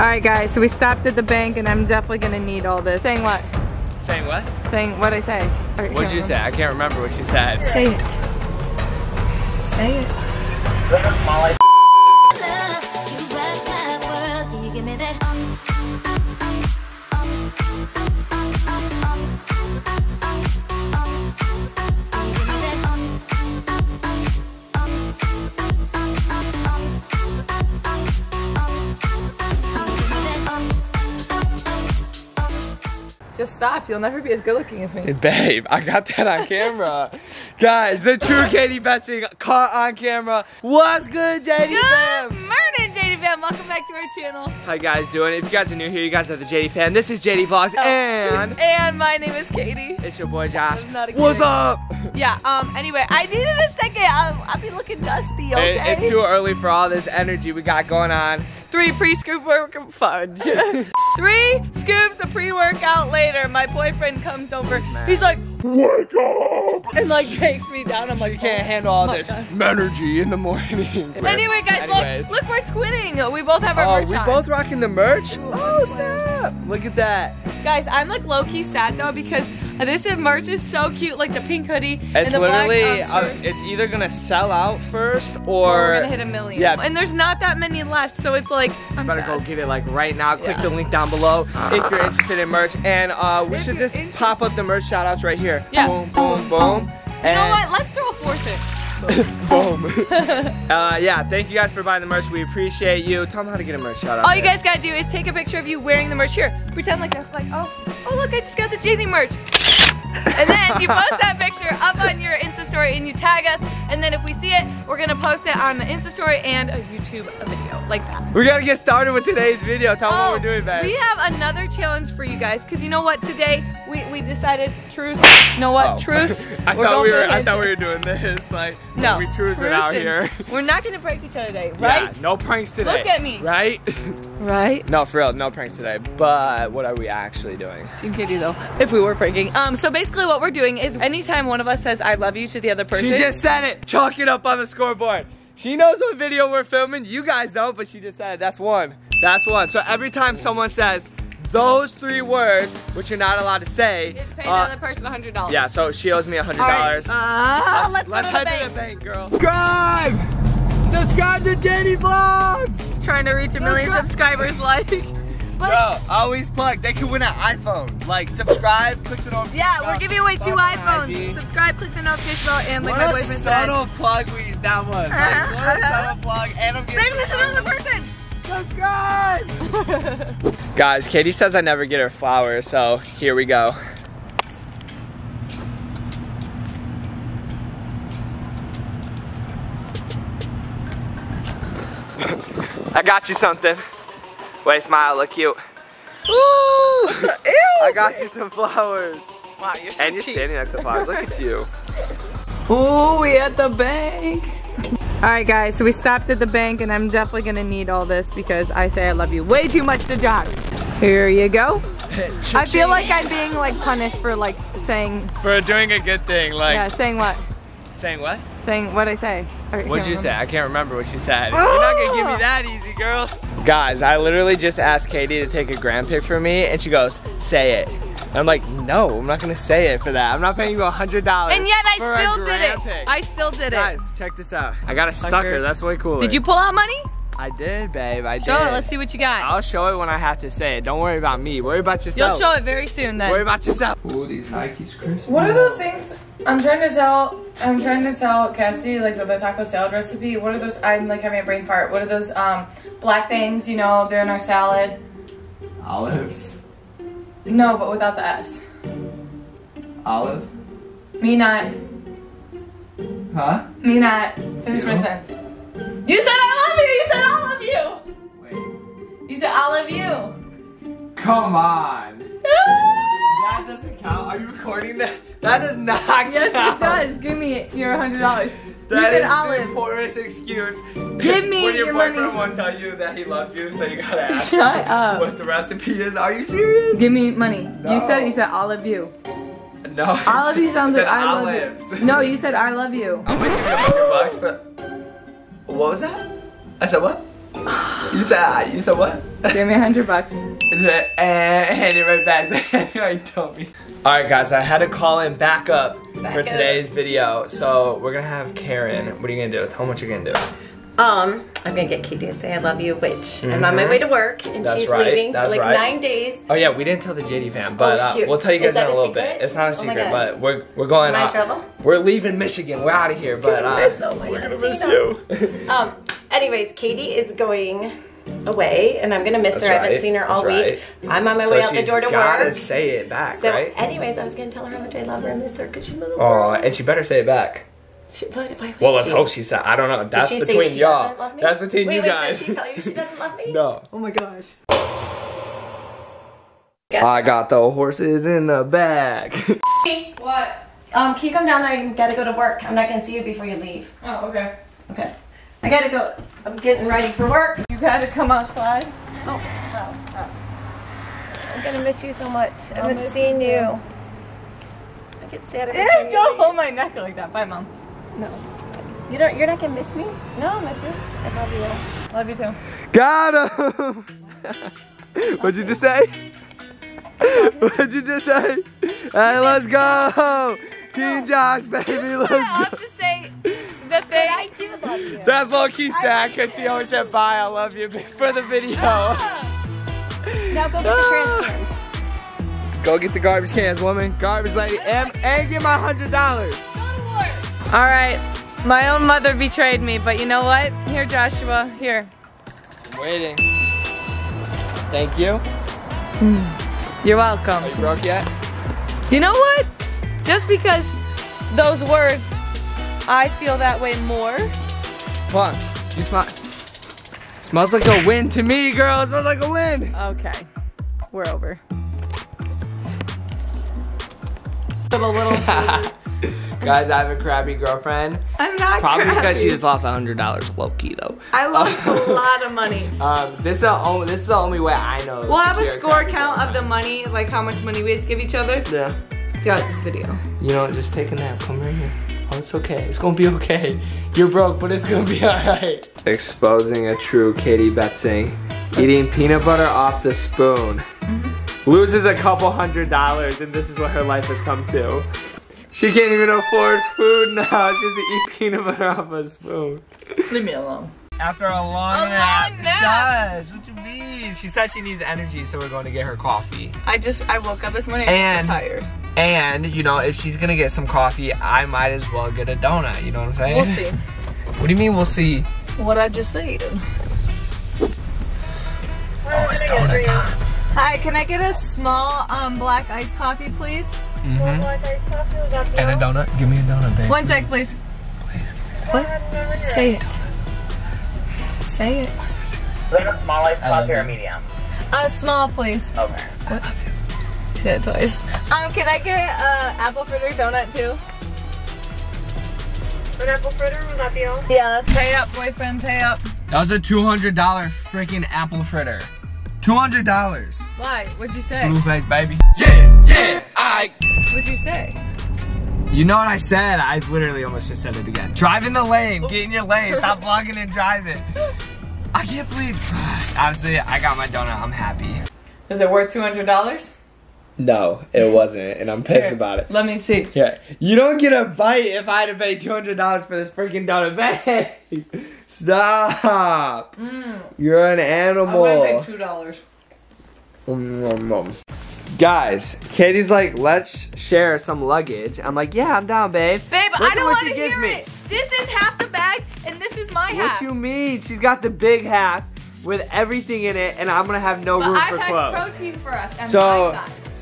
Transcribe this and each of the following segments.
Alright guys, so we stopped at the bank and I'm definitely gonna need all this. Saying what? Saying what? Saying what'd I say? Right, what'd you say? I can't remember what she said. Say it. Say it. Molly. Just stop, you'll never be as good looking as me. Babe, I got that on camera. Guys, the true Katie Betzing caught on camera. What's good, JD Fam? Good morning, JD Fam. Welcome back to our channel. How you guys doing? If you guys are new here, you guys are the JD Fam. This is JD Vlogs and my name is Katie. It's your boy Josh. What's up? Yeah, anyway, I needed a second. I'll be looking dusty, okay? It's too early for all this energy we got going on. 3 pre-scoop fudge. 3 scoops of pre-workout later, my boyfriend comes over. He's like, wake up! And like takes me down. I'm like, can't handle all this energy in the morning. Anyway, guys, look, we're twinning. We both have our merch. We both rocking the merch. Oh snap! Look at that. Guys, I'm like low-key sad though because this merch is so cute. Like the pink hoodie and the black shirt. It's either gonna sell out first or we're gonna hit a million. Yeah. And there's not that many left, so it's like I'm better sad. Go get it like right now. Click the link down below if you're interested in merch. And we should just pop up the merch shoutouts right here. Yeah. Boom, boom, boom. You know what? Let's throw a 4-6. Boom. Yeah, thank you guys for buying the merch. We appreciate you. Tell them how to get a merch shout out. All you guys gotta do is take a picture of you wearing the merch here. Pretend like that's like, oh look, I just got the JD merch. And then you post that picture up on your Insta story and you tag us. And then if we see it, we're gonna post it on the Insta story and a YouTube video like that. We gotta get started with today's video. Tell them what we're doing, babe. We have another challenge for you guys because you know what? Today we decided truce. You know what? Truce. I thought we were doing this like. No, we trucing out here. We're not gonna prank each other today, right? Yeah, no pranks today. Look at me. Right? Right? No, for real, no pranks today. But what are we actually doing? Team Katie though, if we were pranking. So basically what we're doing is anytime one of us says I love you to the other person. She just said it. Chalk it up on the scoreboard. She knows what video we're filming. You guys don't, but she just said it. That's one. That's one. So every time someone says those 3 words, which you're not allowed to say. It's paying another person $100. Yeah, so she owes me $100. Right. Let's head to the bank, girl. Subscribe! Subscribe to JD Vlogs! Trying to reach a million subscribers, Bro, always plug. They can win an iPhone. Like, subscribe, click the notification. Yeah, we're giving away 2 iPhones. ID. Subscribe, click the notification bell, and like my boyfriend said. What a subtle plug that was. Like, what a subtle plug, and I'm giving this to another person. Subscribe! Guys, Katie says I never get her flowers, so here we go. I got you something. Wait, smile, look cute. Ooh! Ew, I got you some flowers. Wow, you're so cheap. You're standing next to flowers. Look at you. Ooh, we at the bank. Alright guys, so we stopped at the bank and I'm definitely gonna need all this because I say I love you way too much to Josh. Here you go. I feel like I'm being like punished for like saying... For doing a good thing, like... Yeah, saying what? Saying what? Saying what'd I say? Right, what'd you say? I can't remember what she said. Oh. You're not gonna give me that easy, girl. Guys, I literally just asked Katie to take a gram pic for me and she goes, say it. And I'm like, no, I'm not gonna say it for that. I'm not paying you $100. And yet I still did it. I still did it. Guys, check this out. I got a sucker. That's way cooler. Did you pull out money? I did, babe. I did. Show it. Let's see what you got. I'll show it when I have to say it. Don't worry about me. Worry about yourself. You'll show it very soon then. Worry about yourself. Ooh, these Nikes crisp. What are those things? I'm trying to tell Cassidy like the taco salad recipe. What are those? I'm like having a brain fart. What are those black things? You know, they're in our salad. Olives. No, but without the S. Olive? Me not. Huh? Me not. Finish my sentence. You said I love you! You said all of you! Wait. You said all of you! Come on! That doesn't count. Are you recording that? That does not count. Yes, it does. Give me your $100. That is the poorest excuse. Give me when your boyfriend won't tell you that he loves you, so you gotta ask him what the recipe is. Are you serious? Give me money. No. You said all of you. No. All of you sounds like I love you. No, you said I love you. I'm gonna give you $100, but what was that? I said what? You said what? Give me $100. And hand it right back. My dummy. Alright guys, I had to call in back up for today's video. So we're gonna have Karen. What are you gonna do? Tell them what you're gonna do. I'm gonna get Katie to say I love you, which I'm on my way to work, and she's leaving for like 9 days. Oh yeah, we didn't tell the JD fam, but we'll tell you guys in a little bit. It's not a secret, but we're going out. We're leaving Michigan. We're out of here, but we're gonna miss you. Anyways, Katie is going away, and I'm gonna miss her. I haven't seen her all week. I'm on my way out the door to work. Gotta say it back, right? Anyways, I was gonna tell her how much I love her and miss her because she's a little girl. And she better say it back. Well, let's hope she said. I don't know. That's between y'all. That's between you guys. Did she tell you she doesn't love me? No. Oh my gosh. I got the horses in the bag. What? Can you come down there? You gotta go to work. I'm not gonna see you before you leave. Oh, okay. Okay. I gotta go. I'm getting ready for work. You gotta come outside. Oh. I'm gonna miss you so much. I haven't seen you. I get sad every time. Ew, don't hold my neck like that. Bye, Mom. No. You don't, you're not gonna miss me? No, I'll miss you. I love you. Love you too. Got him! What'd you just say? What'd you just say? Hey, let's go! Team Josh, baby, let's go! I have to say the thing. I do love you. That's low-key sad, because she always said bye, I love you, for the video. Now go get the trash cans. Go get the garbage cans, woman. Garbage lady. And get my $100. All right, my own mother betrayed me, but you know what? Here, Joshua, here. I'm waiting. Thank you. You're welcome. Are you broke yet? You know what? Just because those words, I feel that way more. Come on, you smile. Smells like a win to me, girl. It smells like a win. Okay, we're over. Guys, I have a crabby girlfriend. I'm not crabby. Probably because she just lost $100 low-key, though. I lost a lot of money. This is the only way I know. We'll have a score count of the money, like how much money we had to give each other. Yeah. Throughout this video. You know, just take a nap. Come right here. Oh, it's okay. It's gonna be okay. You're broke, but it's gonna be alright. Exposing a true Katie Betzing. Eating peanut butter off the spoon. Loses a couple $100, and this is what her life has come to. She can't even afford food now. She has to eat peanut butter off a spoon. Leave me alone. After a long nap. Josh, what you mean? She said she needs energy, so we're going to get her coffee. I woke up this morning and I'm so tired. And, you know, if she's going to get some coffee, I might as well get a donut. You know what I'm saying? We'll see. What do you mean we'll see? What I just said. Oh, it's donut time. Hi, can I get a small black iced coffee, please? And a donut. Give me a donut, babe. One sec, please. Please give me a donut. What? Say it. Say it. Is that a small iced coffee or a medium? A small, please. Okay. What? Say it twice. Can I get an apple fritter donut too? An apple fritter? Would that be all? Yeah, that's pay up, boyfriend. Pay up. That was a $200 freaking apple fritter. $200. Why? What'd you say? Blue face, baby. Yeah, yeah, What'd you say? You know what I said? I literally almost just said it again. Drive in the lane. Oops. Get in your lane. Stop vlogging and driving. I can't believe. Honestly, I got my donut. I'm happy. Is it worth $200? No, it wasn't, and I'm pissed about it. Let me see. Yeah, you don't get a bite if I had to pay $200 for this freaking donut bag. Stop. You're an animal. I'm gonna pay $2. Guys, Katie's like, let's share some luggage. I'm like, yeah, I'm down, babe. Babe, I don't want to hear it. This is half the bag, and this is my half. What you mean? She's got the big half with everything in it, and I'm gonna have no room for clothes. I've had protein for us, and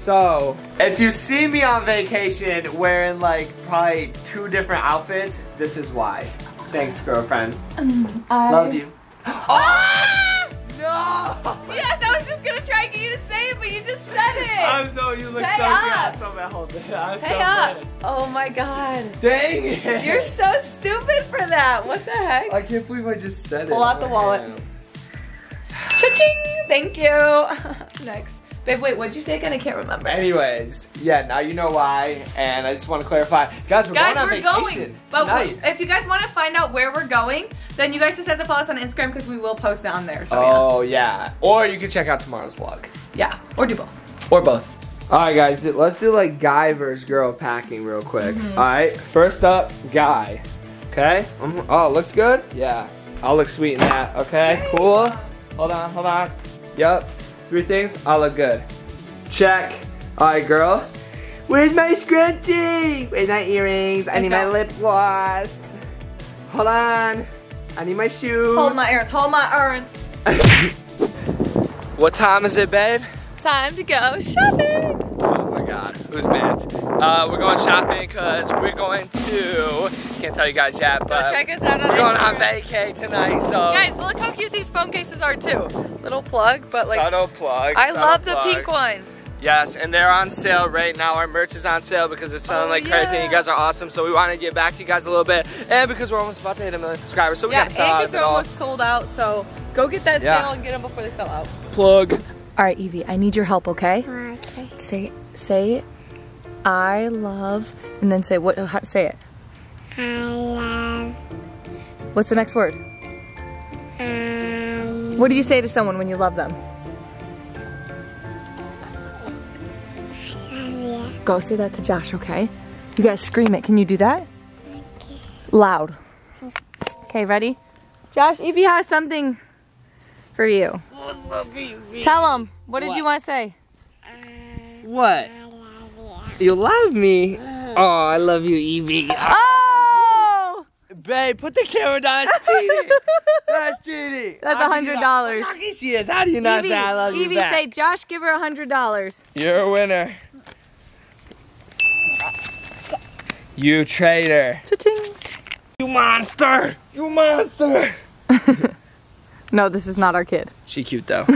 so if you see me on vacation wearing like probably 2 different outfits, this is why. Thanks, girlfriend. Love you. Oh! No! Yes, I was just gonna try and get you to say it, but you just said it. I'm so, you look so good. I'm that whole day. I'm so mad. Oh my god. Dang it. You're so stupid for that. What the heck? I can't believe I just said it. Pull out the wallet. Cha-ching! Thank you. Next. Babe, wait, what'd you say again? I can't remember. Anyways, yeah, now you know why, and I just want to clarify. Guys, we're going on vacation tonight. If you guys want to find out where we're going, then you guys just have to follow us on Instagram because we will post it on there. So, oh, yeah. Or you can check out tomorrow's vlog. Yeah, or do both. Or both. All right, guys, let's do like guy versus girl packing real quick. Mm-hmm. All right, first up, guy. Okay? Oh, looks good? Yeah. I'll look sweet in that. Okay, yay. Cool. Hold on, hold on. Yup. 3 things, I'll look good. Check. All right, girl. Where's my scrunchie? Where's my earrings? I need my lip gloss. Hold on. I need my shoes. Hold my earrings, hold my earrings. What time is it, babe? Time to go shopping. Oh my God, who's mad? We're going shopping because we're going to, can't tell you guys yet, but go check us out on Instagram. We're going on vacay tonight, so. Guys, look how cute these phone cases are too. Little plug, but like. Subtle plug. I love the pink ones. Yes, and they're on sale right now. Our merch is on sale because it's selling like crazy. And you guys are awesome, so we want to get back to you guys a little bit. And because we're almost about to hit 1 million subscribers, so we got to sell out of it all. Yeah, because they're almost sold out, so go get that sale and get them before they sell out. Plug. All right, Evie, I need your help, okay? Okay. Say, I love, and then say what? Say it. I love. What's the next word? What do you say to someone when you love them? I love you. Go say that to Josh, okay? You guys scream it. Can you do that? Okay. Loud. Okay, ready? Josh, Evie has something for you. Tell him. What did you want to say? What? You love me? Oh, I love you, Evie. Oh! Babe, put the camera down. That's cheating. That's cheating. That's $100. How lucky she is. How do you not say I love you back? Evie, say, Josh, give her $100. You're a winner. You traitor. Cha-ching. You monster. You monster. No, this is not our kid. She cute though.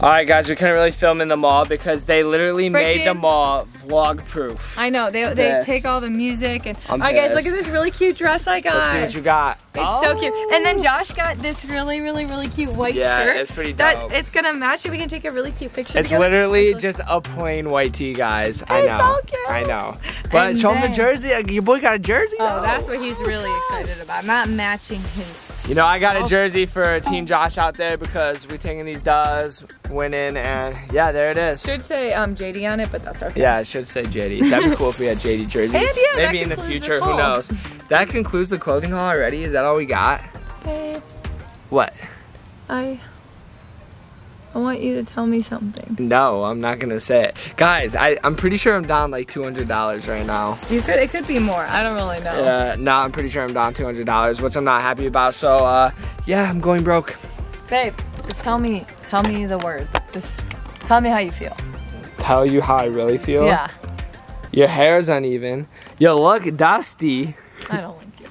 All right, guys, we couldn't really film in the mall because they literally made the mall vlog-proof. I know they take all the music and. All right, guys, look at this really cute dress I got. Let's see what you got. It's so cute. And then Josh got this really, really, really cute white shirt. Yeah, it's pretty dope. It's gonna match it. We can take a really cute picture. It's literally just a plain white tee, guys. It's so cute. I know. But and show him the jersey. Your boy got a jersey. Oh, that's what he's really excited about. Not matching his. You know, I got a jersey for Team Josh out there because we're taking these does, winning, and yeah, there it is. Should say JD on it, but that's okay. Yeah, it should say JD. That'd be cool if we had JD jerseys. And yeah, maybe in the future, who knows? That concludes the clothing haul already. Is that all we got? Babe. What? I want you to tell me something. No, I'm not gonna say it. Guys, I'm pretty sure I'm down like $200 right now. It could be more, I don't really know. No, I'm pretty sure I'm down $200, which I'm not happy about, so yeah, I'm going broke. Babe, just tell me the words. Just tell me how you feel. Tell you how I really feel? Yeah. Your hair's uneven. You look dusty. I don't like you.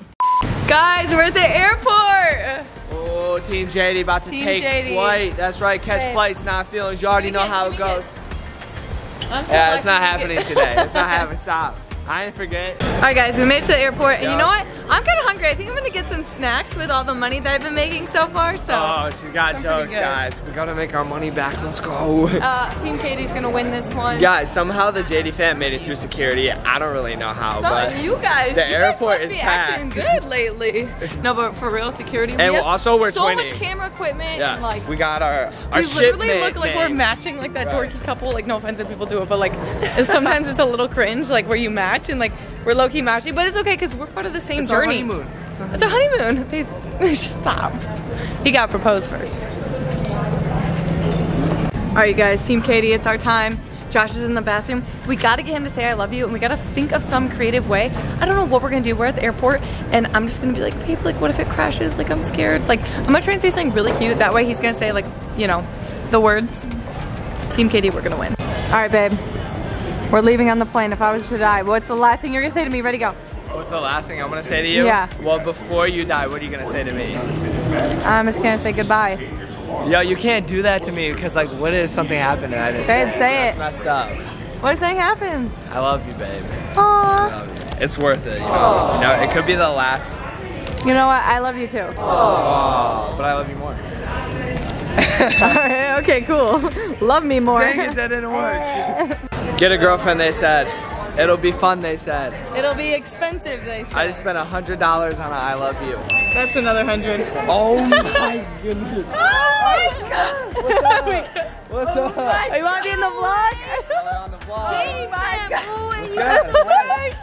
Guys, we're at the airport! Oh, Team JD about to take flight. That's right, catch flights, not feelings. You already know how it goes. Yeah, it's not happening today. It's not happening. Stop. I didn't forget. All right, guys, we made it to the airport, and you know what? I'm kind of hungry. I think I'm gonna get some snacks with all the money that I've been making so far. So. Oh, she got jokes, guys. We gotta make our money back. Let's go. Team Katie's gonna win this one. Guys, somehow the JD fan made it through security. I don't really know how, but you guys. The airport is packed. Acting good lately. No, but for real, security. And also we're so much camera equipment. Yes, and like, we got our we literally look like we're matching like that dorky couple. Like no offense if people do it, but like sometimes it's a little cringe, like where you match. And like we're low-key matching, but it's okay because we're part of the same journey. It's a honeymoon. Babe, stop. He got proposed first. All right, you guys, Team Katie, it's our time. Josh is in the bathroom. We gotta get him to say I love you, and we gotta think of some creative way. I don't know what we're gonna do. We're at the airport, and I'm just gonna be like, babe, like what if it crashes? Like I'm scared. Like I'm gonna try and say something really cute. That way he's gonna say like, you know, the words. Team Katie, we're gonna win. All right, babe. We're leaving on the plane. If I was to die, what's the last thing you're gonna say to me? Ready, go. What's the last thing I'm gonna say to you? Yeah. Well, before you die, what are you gonna say to me? I'm just gonna say goodbye. Yo, you can't do that to me because like, what if something happened and I didn't say it? Babe, say it. That's messed up. What if something happens? I love you, babe. Aww. It's worth it. You know? You know, it could be the last. You know what? I love you too. Aww. But I love you more. Alright, okay, cool. Love me more. Dang it, that didn't work. Get a girlfriend, they said. It'll be fun, they said. It'll be expensive, they said. I just spent $100 on a I love you. That's another 100. Oh my goodness. Oh my god. What's up? What's up? Are you on in the vlog? I'm on the vlog. Katie, my god. What's good?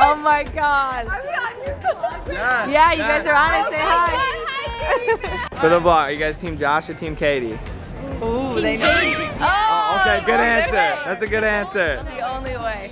Oh my god. Are we on your vlog? Yes, yeah, you guys are on it. Say hi. God, hi. For the vlog, are you guys team Josh or team Katie? Ooh, team Katie. Oh, okay, good answer. That's a good answer. The only way.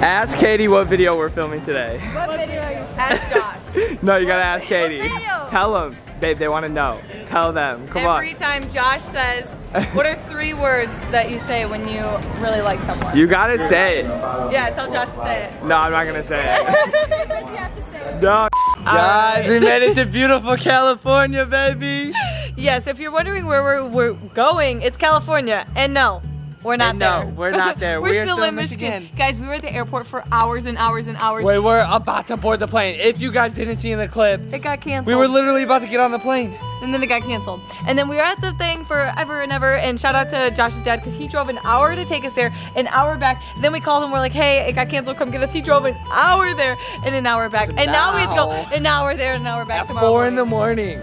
Ask Katie what video we're filming today. What video are you? Ask Josh. No, you gotta ask Katie. What video? Tell them. Babe, they wanna know. Tell them. Come on. Every time Josh says, what are 3 words that you say when you really like someone? You gotta say it. Yeah, tell Josh to say it. No, I'm not gonna say it. But you have to say it. No. Guys, we made it to beautiful California, baby. Yes, if you're wondering where we're going, it's California. And no, we're not there. No, we're not there. we're still in Michigan. Guys, we were at the airport for hours and hours and hours. We were about to board the plane. If you guys didn't see in the clip, it got canceled. We were literally about to get on the plane. And then it got canceled. And then we were at the thing forever and ever. And shout out to Josh's dad because he drove an hour to take us there, an hour back. And then we called him. We're like, hey, it got canceled. Come get us. He drove an hour there and an hour back. So and now we have to go an hour there and an hour back. At tomorrow 4 in the morning.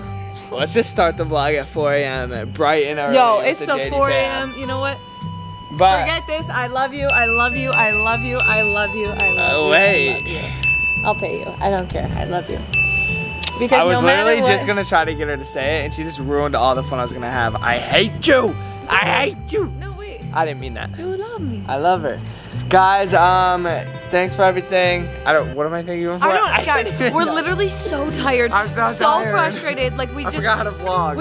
Let's just start the vlog at 4 a.m. at bright and early. Yo, it's still 4 a.m. You know what? But forget this. I love you. I love you. I love you. I love you. I love you. Wait. I'll pay you. I don't care. I love you. Because I was literally just gonna try to get her to say it, and she just ruined all the fun I was gonna have. I hate you. I hate you. No, wait. I didn't mean that. You love me. I love her. Guys, thanks for everything. I don't. What am I thinking for? I don't. Guys, we're literally so tired. I'm so tired. So frustrated. Like we just forgot to vlog.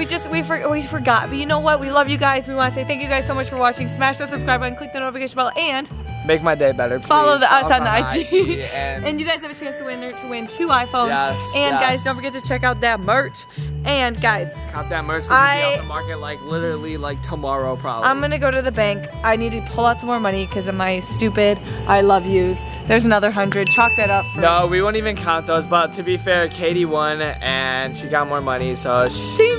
We forgot. But you know what? We love you guys. We want to say thank you guys so much for watching. Smash that subscribe button. Click the notification bell and make my day better. Please. Follow us on the IG. And you guys have a chance to win 2 iPhones. Yes. And guys, don't forget to check out that merch. And guys, cop that merch. We'll be out the market like literally like tomorrow probably. I'm gonna go to the bank. I need to pull out some more money because of my stupid I love yous. There's another 100. Chalk that up. No, we won't even count those. But to be fair, Katie won and she got more money, so she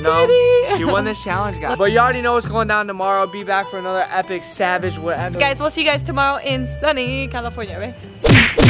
won this challenge, guys. But you already know what's going down tomorrow. Be back for another epic savage whatever. Guys, we'll see you guys tomorrow in sunny California, right?